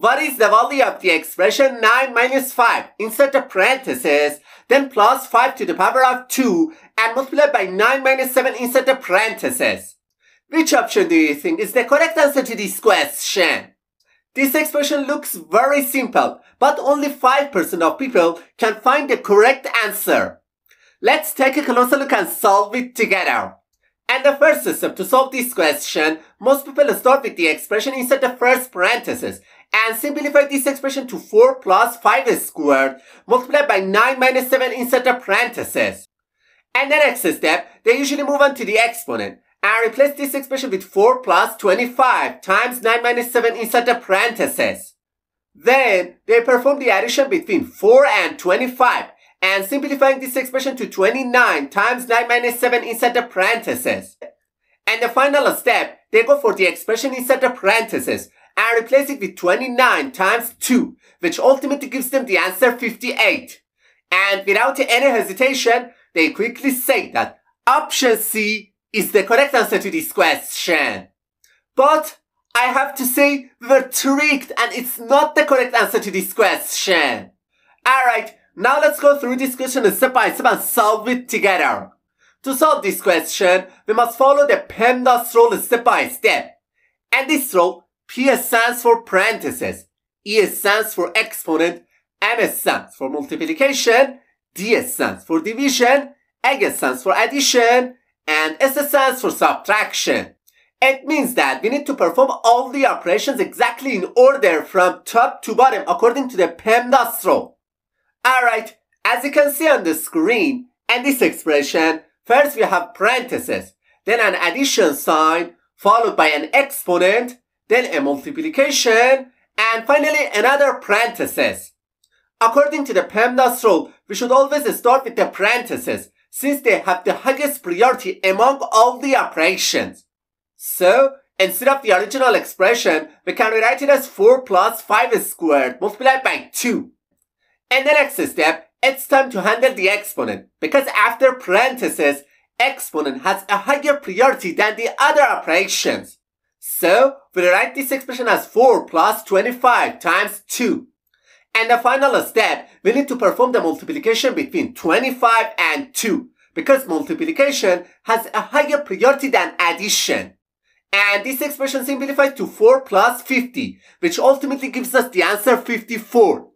What is the value of the expression 9 minus 5? Insert a parenthesis, then plus 5 to the power of 2 and multiply by 9 minus 7, insert a parenthesis. Which option do you think is the correct answer to this question? This expression looks very simple, but only 5% of people can find the correct answer. Let's take a closer look and solve it together. And the first step to solve this question, most people start with the expression inside the first parenthesis and simplify this expression to 4 plus 5 squared multiplied by 9 minus 7 inside the parenthesis. And the next step, they usually move on to the exponent and replace this expression with 4 plus 25 times 9 minus 7 inside the parenthesis. Then, they perform the addition between 4 and 25. And simplifying this expression to 29 times 9 minus 7 inside the parenthesis. And the final step, they go for the expression inside the parenthesis and replace it with 29 times 2, which ultimately gives them the answer 58. And without any hesitation, they quickly say that option C is the correct answer to this question. But I have to say, we were tricked and it's not the correct answer to this question. Alright. Now let's go through this question step by step and solve it together. To solve this question, we must follow the PEMDAS rule step by step. And this rule, P stands for parentheses, E stands for exponent, M stands for multiplication, D stands for division, A stands for addition, and S stands for subtraction. It means that we need to perform all the operations exactly in order from top to bottom according to the PEMDAS rule. Alright, as you can see on the screen, and this expression, first we have parentheses, then an addition sign, followed by an exponent, then a multiplication, and finally another parenthesis. According to the PEMDAS rule, we should always start with the parentheses, since they have the highest priority among all the operations. So, instead of the original expression, we can rewrite it as 4 plus 5 squared multiplied by 2. In the next step, it's time to handle the exponent, because after parentheses, exponent has a higher priority than the other operations. So, we write this expression as 4 plus 25 times 2. And the final step, we need to perform the multiplication between 25 and 2, because multiplication has a higher priority than addition. And this expression simplifies to 4 plus 50, which ultimately gives us the answer 54.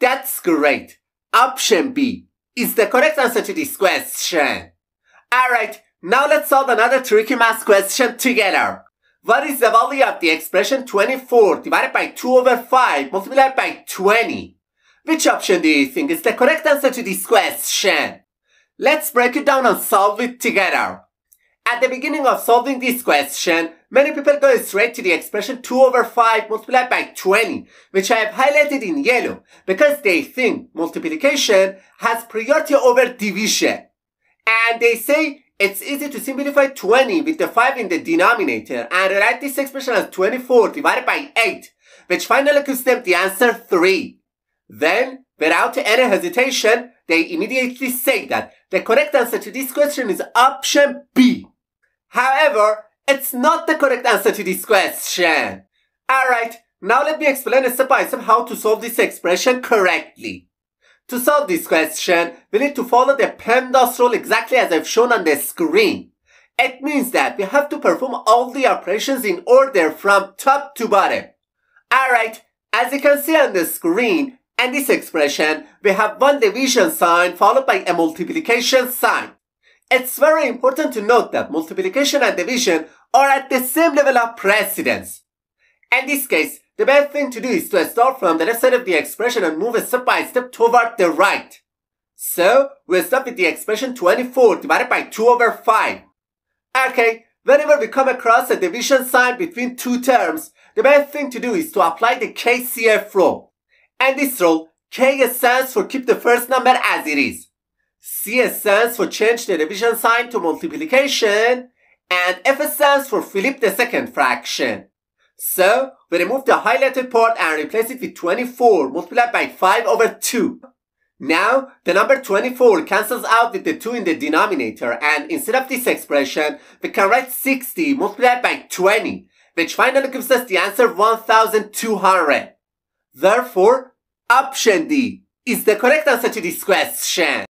That's great. Option B is the correct answer to this question. Alright, now let's solve another tricky math question together. What is the value of the expression 24 divided by 2 over 5 multiplied by 20? Which option do you think is the correct answer to this question? Let's break it down and solve it together. At the beginning of solving this question, many people go straight to the expression 2 over 5 multiplied by 20, which I have highlighted in yellow, because they think multiplication has priority over division. And they say it's easy to simplify 20 with the 5 in the denominator and write this expression as 24 divided by 8, which finally gives them the answer 3. Then, without any hesitation, they immediately say that the correct answer to this question is option B. However, it's not the correct answer to this question. Alright, now let me explain step by step how to solve this expression correctly. To solve this question, we need to follow the PEMDAS rule exactly as I've shown on the screen. It means that we have to perform all the operations in order from top to bottom. Alright, as you can see on the screen, and this expression, we have one division sign followed by a multiplication sign. It's very important to note that multiplication and division are at the same level of precedence. In this case, the best thing to do is to start from the left side of the expression and move step by step toward the right. So, we'll start with the expression 24 divided by 2 over 5. Okay, whenever we come across a division sign between two terms, the best thing to do is to apply the KCF rule. And this rule, K stands for keep the first number as it is, C stands for change the division sign to multiplication, and F stands for flip the second fraction. So, we remove the highlighted part and replace it with 24 multiplied by 5 over 2. Now, the number 24 cancels out with the 2 in the denominator, and instead of this expression, we can write 60 multiplied by 20, which finally gives us the answer 1200. Therefore, option D is the correct answer to this question.